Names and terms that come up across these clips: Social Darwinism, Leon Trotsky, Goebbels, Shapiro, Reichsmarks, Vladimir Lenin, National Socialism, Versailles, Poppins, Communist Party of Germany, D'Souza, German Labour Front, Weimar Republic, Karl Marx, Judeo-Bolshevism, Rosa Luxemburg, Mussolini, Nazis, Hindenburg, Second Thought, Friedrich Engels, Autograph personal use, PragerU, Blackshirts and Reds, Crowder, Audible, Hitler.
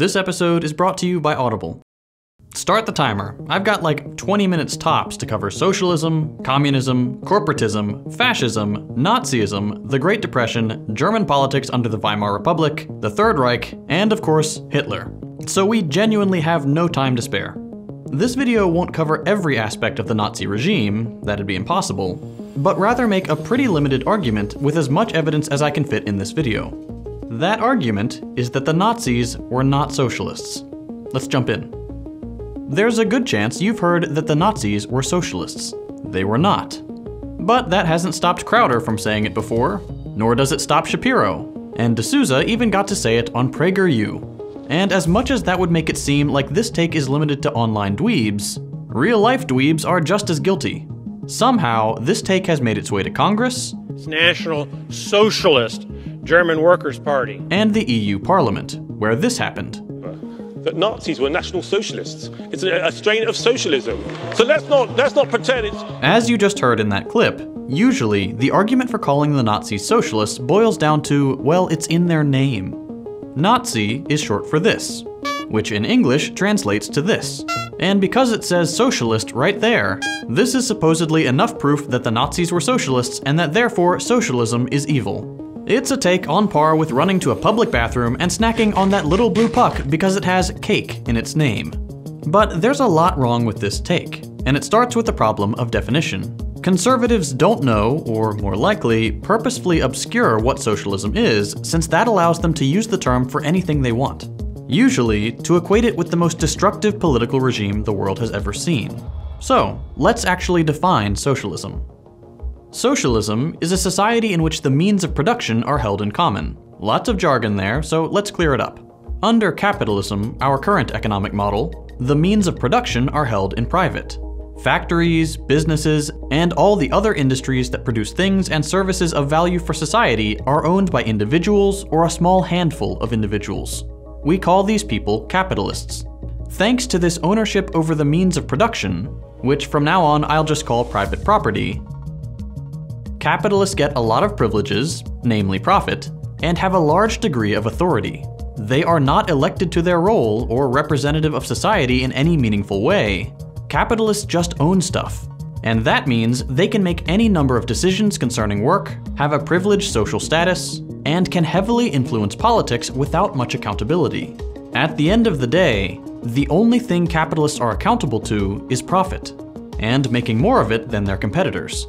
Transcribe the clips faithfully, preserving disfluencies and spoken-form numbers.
This episode is brought to you by Audible. Start the timer. I've got like twenty minutes tops to cover socialism, communism, corporatism, fascism, Nazism, the Great Depression, German politics under the Weimar Republic, the Third Reich, and of course, Hitler. So we genuinely have no time to spare. This video won't cover every aspect of the Nazi regime, that'd be impossible, but rather make a pretty limited argument with as much evidence as I can fit in this video. That argument is that the Nazis were not socialists. Let's jump in. There's a good chance you've heard that the Nazis were socialists. They were not. But that hasn't stopped Crowder from saying it before, nor does it stop Shapiro, and D'Souza even got to say it on PragerU. And as much as that would make it seem like this take is limited to online dweebs, real-life dweebs are just as guilty. Somehow, this take has made its way to Congress, National Socialist German Workers' Party, and the E U Parliament, where this happened. That Nazis were National Socialists. It's a, a strain of socialism. So let's not, let's not pretend it's... As you just heard in that clip, usually the argument for calling the Nazis socialists boils down to, well, it's in their name. Nazi is short for this, which in English translates to this. And because it says socialist right there, this is supposedly enough proof that the Nazis were socialists and that therefore socialism is evil. It's a take on par with running to a public bathroom and snacking on that little blue puck because it has cake in its name. But there's a lot wrong with this take, and it starts with the problem of definition. Conservatives don't know, or more likely, purposefully obscure what socialism is, since that allows them to use the term for anything they want, usually to equate it with the most destructive political regime the world has ever seen. So, let's actually define socialism. Socialism is a society in which the means of production are held in common. Lots of jargon there, so let's clear it up. Under capitalism, our current economic model, the means of production are held in private. Factories, businesses, and all the other industries that produce things and services of value for society are owned by individuals or a small handful of individuals. We call these people capitalists. Thanks to this ownership over the means of production, which from now on I'll just call private property, capitalists get a lot of privileges, namely profit, and have a large degree of authority. They are not elected to their role or representative of society in any meaningful way. Capitalists just own stuff. And that means they can make any number of decisions concerning work, have a privileged social status, and can heavily influence politics without much accountability. At the end of the day, the only thing capitalists are accountable to is profit, and making more of it than their competitors.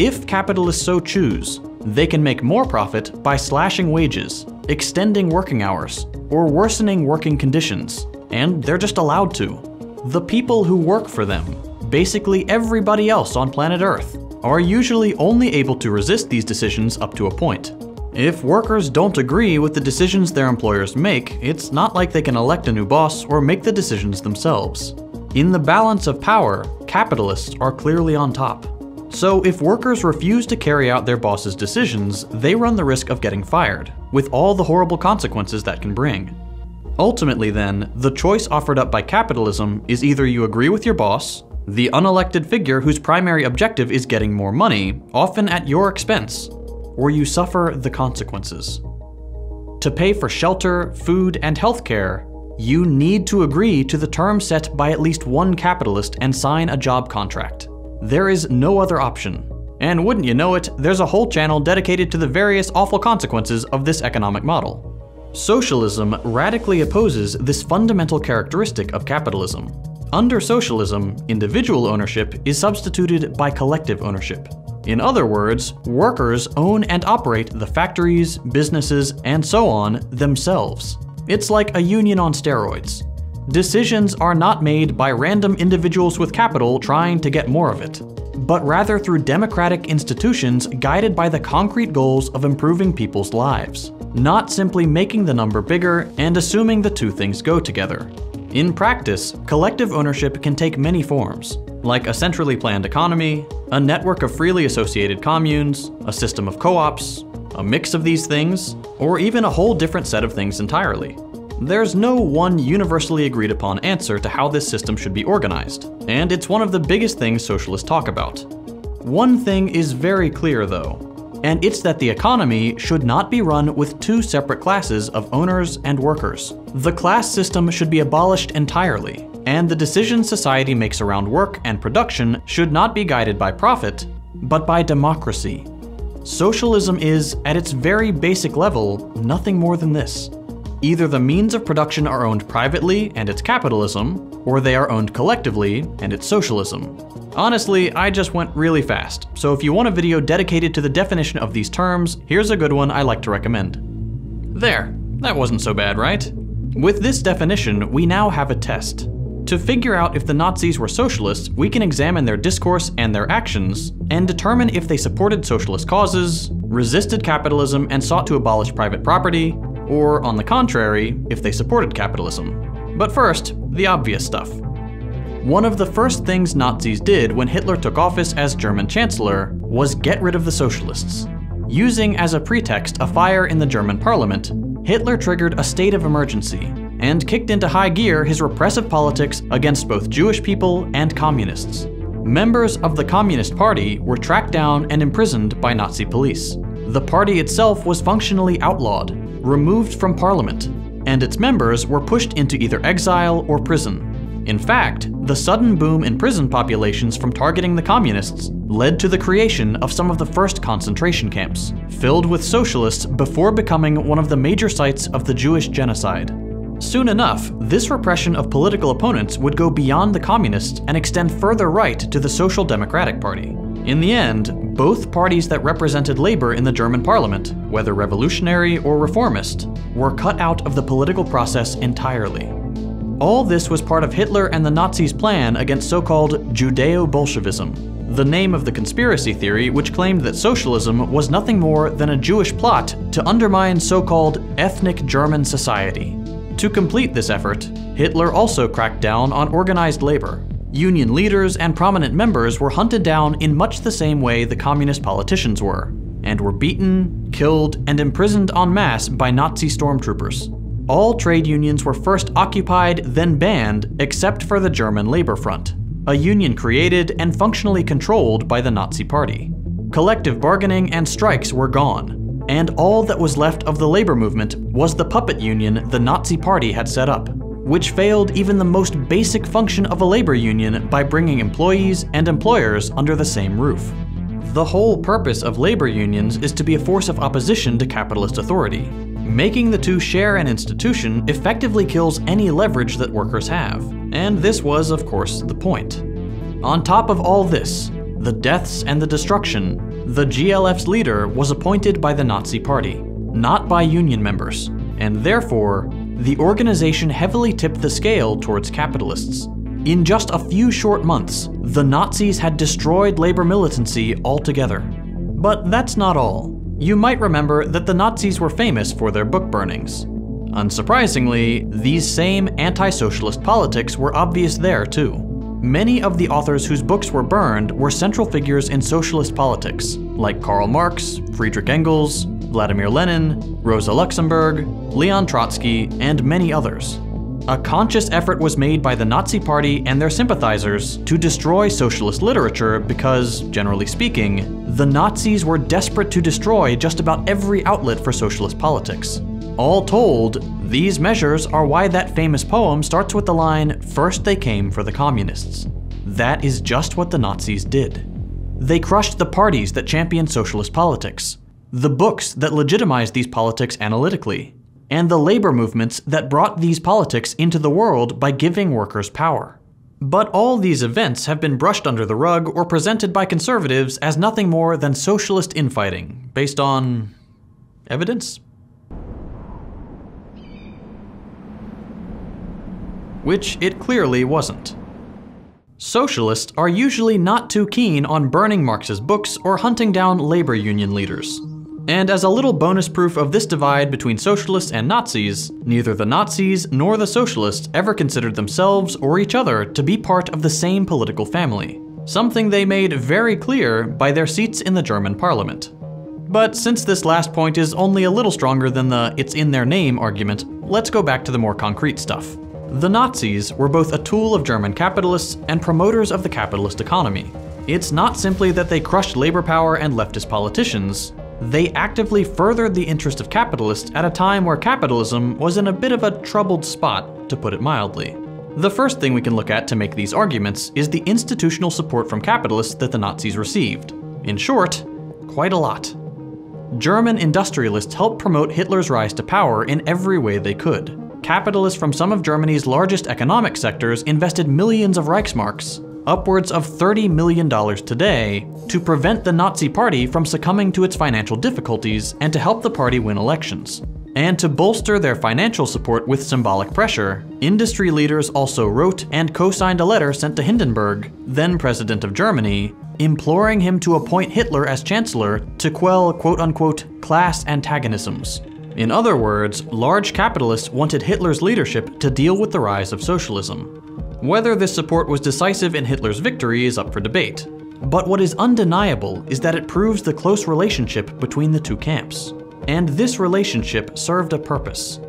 If capitalists so choose, they can make more profit by slashing wages, extending working hours, or worsening working conditions, and they're just allowed to. The people who work for them, basically everybody else on planet Earth, are usually only able to resist these decisions up to a point. If workers don't agree with the decisions their employers make, it's not like they can elect a new boss or make the decisions themselves. In the balance of power, capitalists are clearly on top. So if workers refuse to carry out their boss's decisions, they run the risk of getting fired, with all the horrible consequences that can bring. Ultimately then, the choice offered up by capitalism is either you agree with your boss, the unelected figure whose primary objective is getting more money, often at your expense, or you suffer the consequences. To pay for shelter, food, and healthcare, you need to agree to the terms set by at least one capitalist and sign a job contract. There is no other option. And wouldn't you know it, there's a whole channel dedicated to the various awful consequences of this economic model. Socialism radically opposes this fundamental characteristic of capitalism. Under socialism, individual ownership is substituted by collective ownership. In other words, workers own and operate the factories, businesses, and so on themselves. It's like a union on steroids. Decisions are not made by random individuals with capital trying to get more of it, but rather through democratic institutions guided by the concrete goals of improving people's lives, not simply making the number bigger and assuming the two things go together. In practice, collective ownership can take many forms, like a centrally planned economy, a network of freely associated communes, a system of co-ops, a mix of these things, or even a whole different set of things entirely. There's no one universally agreed upon answer to how this system should be organized, and it's one of the biggest things socialists talk about. One thing is very clear though. and it's that the economy should not be run with two separate classes of owners and workers. The class system should be abolished entirely, and the decisions society makes around work and production should not be guided by profit, but by democracy. Socialism is, at its very basic level, nothing more than this. Either the means of production are owned privately, and it's capitalism, or they are owned collectively, and it's socialism. Honestly, I just went really fast, so if you want a video dedicated to the definition of these terms, here's a good one I like to recommend. There, that wasn't so bad, right? With this definition, we now have a test. To figure out if the Nazis were socialists, we can examine their discourse and their actions, and determine if they supported socialist causes, resisted capitalism and sought to abolish private property, or, on the contrary, if they supported capitalism. But first, the obvious stuff. One of the first things Nazis did when Hitler took office as German Chancellor was get rid of the socialists. Using as a pretext a fire in the German parliament, Hitler triggered a state of emergency and kicked into high gear his repressive politics against both Jewish people and communists. Members of the Communist Party were tracked down and imprisoned by Nazi police. The party itself was functionally outlawed, removed from parliament, and its members were pushed into either exile or prison. In fact, the sudden boom in prison populations from targeting the communists led to the creation of some of the first concentration camps, filled with socialists before becoming one of the major sites of the Jewish genocide. Soon enough, this repression of political opponents would go beyond the communists and extend further right to the Social Democratic Party. In the end, both parties that represented labor in the German parliament, whether revolutionary or reformist, were cut out of the political process entirely. All this was part of Hitler and the Nazis' plan against so-called Judeo-Bolshevism, the name of the conspiracy theory which claimed that socialism was nothing more than a Jewish plot to undermine so-called ethnic German society. To complete this effort, Hitler also cracked down on organized labor. Union leaders and prominent members were hunted down in much the same way the communist politicians were, and were beaten, killed, and imprisoned en masse by Nazi stormtroopers. All trade unions were first occupied, then banned, except for the German Labor Front, a union created and functionally controlled by the Nazi Party. Collective bargaining and strikes were gone, and all that was left of the labor movement was the puppet union the Nazi Party had set up, which failed even the most basic function of a labor union by bringing employees and employers under the same roof. The whole purpose of labor unions is to be a force of opposition to capitalist authority. Making the two share an institution effectively kills any leverage that workers have, and this was, of course, the point. On top of all this, the deaths and the destruction, the G L F's leader was appointed by the Nazi Party, not by union members, and therefore, the organization heavily tipped the scale towards capitalists. In just a few short months, the Nazis had destroyed labor militancy altogether. But that's not all. You might remember that the Nazis were famous for their book burnings. Unsurprisingly, these same anti-socialist politics were obvious there too. Many of the authors whose books were burned were central figures in socialist politics, like Karl Marx, Friedrich Engels, Vladimir Lenin, Rosa Luxemburg, Leon Trotsky, and many others. A conscious effort was made by the Nazi Party and their sympathizers to destroy socialist literature because, generally speaking, the Nazis were desperate to destroy just about every outlet for socialist politics. All told, these measures are why that famous poem starts with the line, "First they came for the communists." That is just what the Nazis did. They crushed the parties that championed socialist politics, the books that legitimized these politics analytically, and the labor movements that brought these politics into the world by giving workers power. But all these events have been brushed under the rug or presented by conservatives as nothing more than socialist infighting, based on evidence? Which it clearly wasn't. Socialists are usually not too keen on burning Marx's books or hunting down labor union leaders. And as a little bonus proof of this divide between socialists and Nazis, neither the Nazis nor the socialists ever considered themselves or each other to be part of the same political family, something they made very clear by their seats in the German parliament. But since this last point is only a little stronger than the "it's in their name" argument, let's go back to the more concrete stuff. The Nazis were both a tool of German capitalists and promoters of the capitalist economy. It's not simply that they crushed labor power and leftist politicians, they actively furthered the interest of capitalists at a time where capitalism was in a bit of a troubled spot, to put it mildly. The first thing we can look at to make these arguments is the institutional support from capitalists that the Nazis received. In short, quite a lot. German industrialists helped promote Hitler's rise to power in every way they could. Capitalists from some of Germany's largest economic sectors invested millions of Reichsmarks, upwards of thirty million dollars today, to prevent the Nazi Party from succumbing to its financial difficulties and to help the party win elections. And to bolster their financial support with symbolic pressure, industry leaders also wrote and co-signed a letter sent to Hindenburg, then president of Germany, imploring him to appoint Hitler as chancellor to quell quote-unquote class antagonisms. In other words, large capitalists wanted Hitler's leadership to deal with the rise of socialism. Whether this support was decisive in Hitler's victory is up for debate, but what is undeniable is that it proves the close relationship between the two camps. And this relationship served a purpose.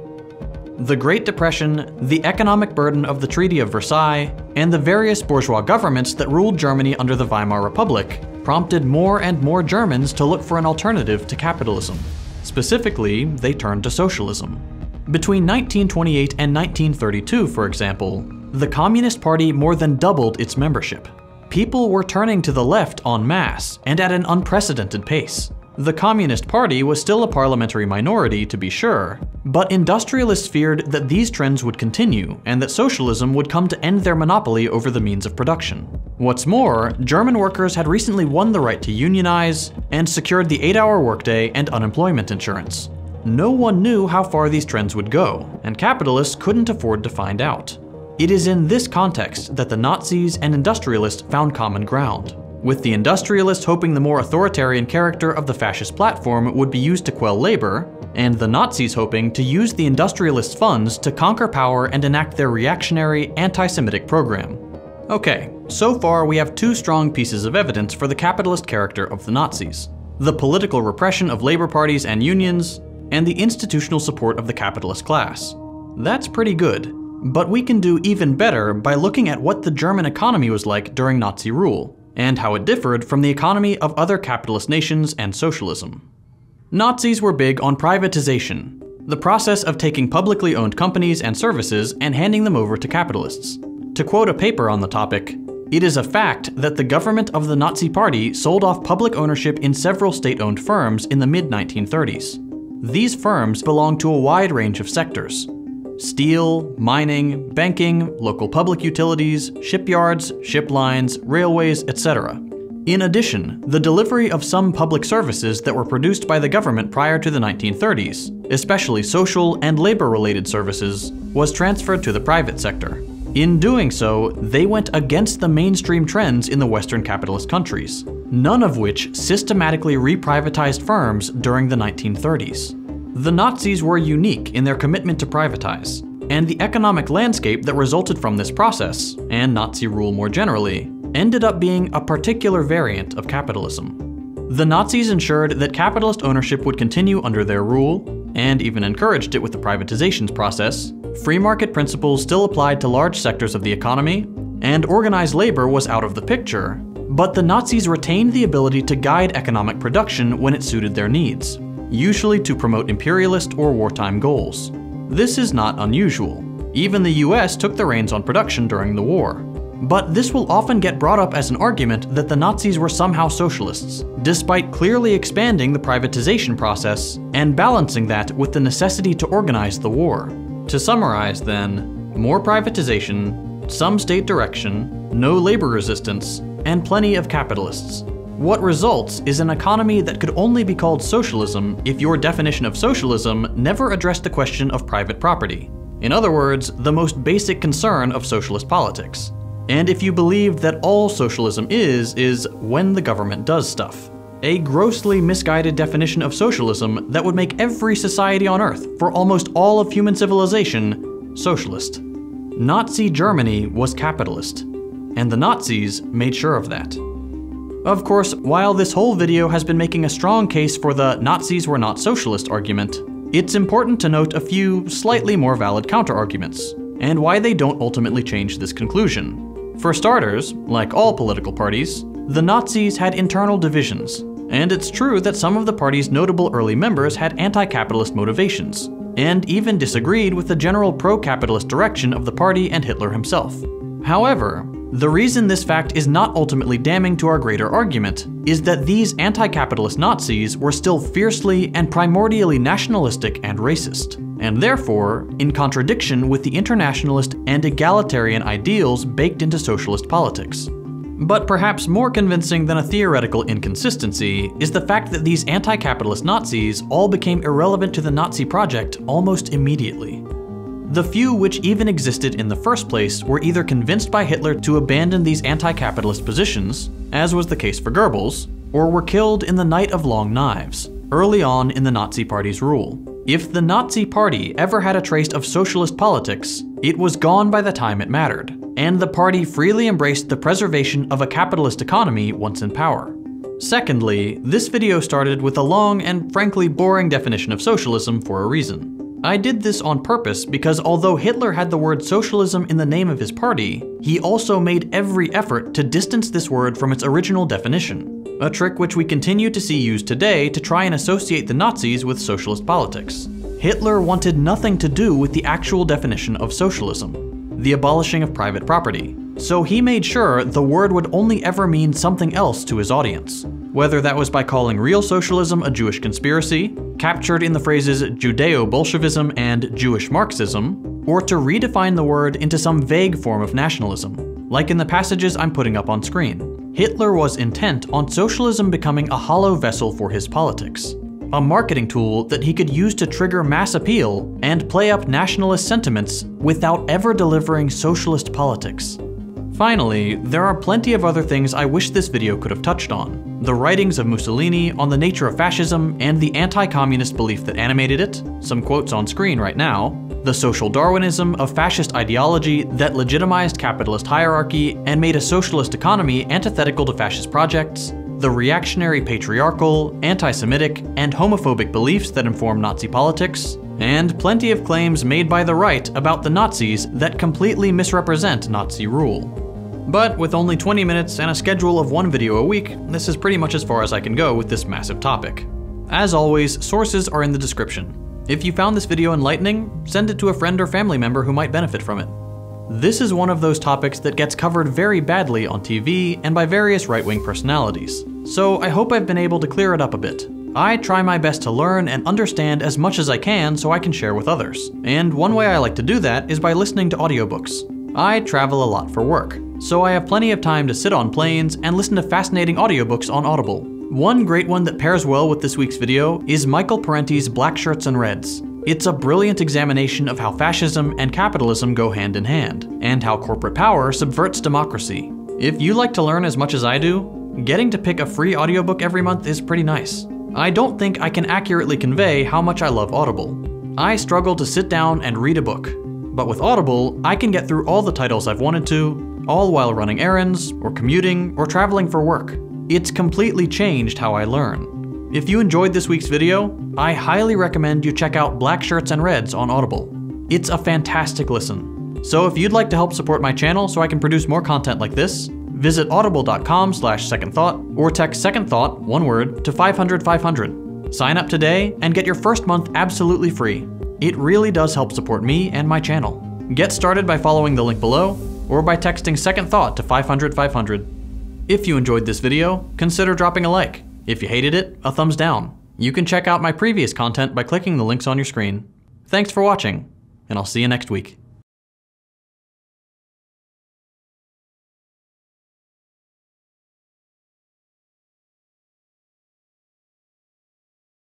The Great Depression, the economic burden of the Treaty of Versailles, and the various bourgeois governments that ruled Germany under the Weimar Republic prompted more and more Germans to look for an alternative to capitalism. Specifically, they turned to socialism. Between nineteen twenty-eight and nineteen thirty-two, for example, the Communist Party more than doubled its membership. People were turning to the left en masse and at an unprecedented pace. The Communist Party was still a parliamentary minority, to be sure, but industrialists feared that these trends would continue and that socialism would come to end their monopoly over the means of production. What's more, German workers had recently won the right to unionize and secured the eight-hour workday and unemployment insurance. No one knew how far these trends would go, and capitalists couldn't afford to find out. It is in this context that the Nazis and industrialists found common ground, with the industrialists hoping the more authoritarian character of the fascist platform would be used to quell labor, and the Nazis hoping to use the industrialists' funds to conquer power and enact their reactionary, anti-Semitic program. Okay, so far we have two strong pieces of evidence for the capitalist character of the Nazis: the political repression of labor parties and unions, and the institutional support of the capitalist class. That's pretty good, but we can do even better by looking at what the German economy was like during Nazi rule, and how it differed from the economy of other capitalist nations and socialism. Nazis were big on privatization, the process of taking publicly owned companies and services and handing them over to capitalists. To quote a paper on the topic, "It is a fact that the government of the Nazi Party sold off public ownership in several state-owned firms in the mid nineteen thirties. These firms belonged to a wide range of sectors: steel, mining, banking, local public utilities, shipyards, ship lines, railways, et cetera. In addition, the delivery of some public services that were produced by the government prior to the nineteen thirties, especially social and labor-related services, was transferred to the private sector. In doing so, they went against the mainstream trends in the Western capitalist countries, none of which systematically reprivatized firms during the nineteen thirties. The Nazis were unique in their commitment to privatize, and the economic landscape that resulted from this process, and Nazi rule more generally, ended up being a particular variant of capitalism. The Nazis ensured that capitalist ownership would continue under their rule, and even encouraged it with the privatizations process. Free market principles still applied to large sectors of the economy, and organized labor was out of the picture, but the Nazis retained the ability to guide economic production when it suited their needs, usually to promote imperialist or wartime goals. This is not unusual. Even the U S took the reins on production during the war. But this will often get brought up as an argument that the Nazis were somehow socialists, despite clearly expanding the privatization process and balancing that with the necessity to organize the war. To summarize then, more privatization, some state direction, no labor resistance, and plenty of capitalists. What results is an economy that could only be called socialism if your definition of socialism never addressed the question of private property. In other words, the most basic concern of socialist politics. And if you believed that all socialism is, is when the government does stuff. A grossly misguided definition of socialism that would make every society on Earth, for almost all of human civilization, socialist. Nazi Germany was capitalist, and the Nazis made sure of that. Of course, while this whole video has been making a strong case for the Nazis were not socialist argument, it's important to note a few slightly more valid counterarguments, and why they don't ultimately change this conclusion. For starters, like all political parties, the Nazis had internal divisions, And it's true that some of the party's notable early members had anti-capitalist motivations, and even disagreed with the general pro-capitalist direction of the party and Hitler himself. However, the reason this fact is not ultimately damning to our greater argument is that these anti-capitalist Nazis were still fiercely and primordially nationalistic and racist, and therefore in contradiction with the internationalist and egalitarian ideals baked into socialist politics. But perhaps more convincing than a theoretical inconsistency is the fact that these anti-capitalist Nazis all became irrelevant to the Nazi project almost immediately. The few which even existed in the first place were either convinced by Hitler to abandon these anti-capitalist positions, as was the case for Goebbels, or were killed in the Night of Long Knives, early on in the Nazi Party's rule. If the Nazi Party ever had a trace of socialist politics, it was gone by the time it mattered, and the party freely embraced the preservation of a capitalist economy once in power. Secondly, this video started with a long and frankly boring definition of socialism for a reason. I did this on purpose because although Hitler had the word socialism in the name of his party, he also made every effort to distance this word from its original definition, a trick which we continue to see used today to try and associate the Nazis with socialist politics. Hitler wanted nothing to do with the actual definition of socialism, the abolishing of private property, so he made sure the word would only ever mean something else to his audience, whether that was by calling real socialism a Jewish conspiracy, captured in the phrases Judeo-Bolshevism and Jewish Marxism, or to redefine the word into some vague form of nationalism, like in the passages I'm putting up on screen. Hitler was intent on socialism becoming a hollow vessel for his politics, a marketing tool that he could use to trigger mass appeal and play up nationalist sentiments without ever delivering socialist politics. Finally, there are plenty of other things I wish this video could have touched on. The writings of Mussolini on the nature of fascism and the anti-communist belief that animated it, some quotes on screen right now, the social Darwinism of fascist ideology that legitimized capitalist hierarchy and made a socialist economy antithetical to fascist projects, the reactionary patriarchal, anti-Semitic, and homophobic beliefs that inform Nazi politics, and plenty of claims made by the right about the Nazis that completely misrepresent Nazi rule. But with only twenty minutes and a schedule of one video a week, this is pretty much as far as I can go with this massive topic. As always, sources are in the description. If you found this video enlightening, send it to a friend or family member who might benefit from it. This is one of those topics that gets covered very badly on T V and by various right-wing personalities, so I hope I've been able to clear it up a bit. I try my best to learn and understand as much as I can so I can share with others, and one way I like to do that is by listening to audiobooks. I travel a lot for work, so I have plenty of time to sit on planes and listen to fascinating audiobooks on Audible. One great one that pairs well with this week's video is Michael Parenti's Blackshirts and Reds. It's a brilliant examination of how fascism and capitalism go hand in hand, and how corporate power subverts democracy. If you like to learn as much as I do, getting to pick a free audiobook every month is pretty nice. I don't think I can accurately convey how much I love Audible. I struggle to sit down and read a book, but with Audible, I can get through all the titles I've wanted to, all while running errands, or commuting, or traveling for work. It's completely changed how I learn. If you enjoyed this week's video, I highly recommend you check out Black Shirts and Reds on Audible. It's a fantastic listen. So if you'd like to help support my channel so I can produce more content like this, visit audible dot com slash second thought or text Second Thought, one word, to five hundred five hundred. Sign up today and get your first month absolutely free. It really does help support me and my channel. Get started by following the link below, or by texting Second Thought to five hundred five hundred. If you enjoyed this video, consider dropping a like. If you hated it, a thumbs down. You can check out my previous content by clicking the links on your screen. Thanks for watching, and I'll see you next week.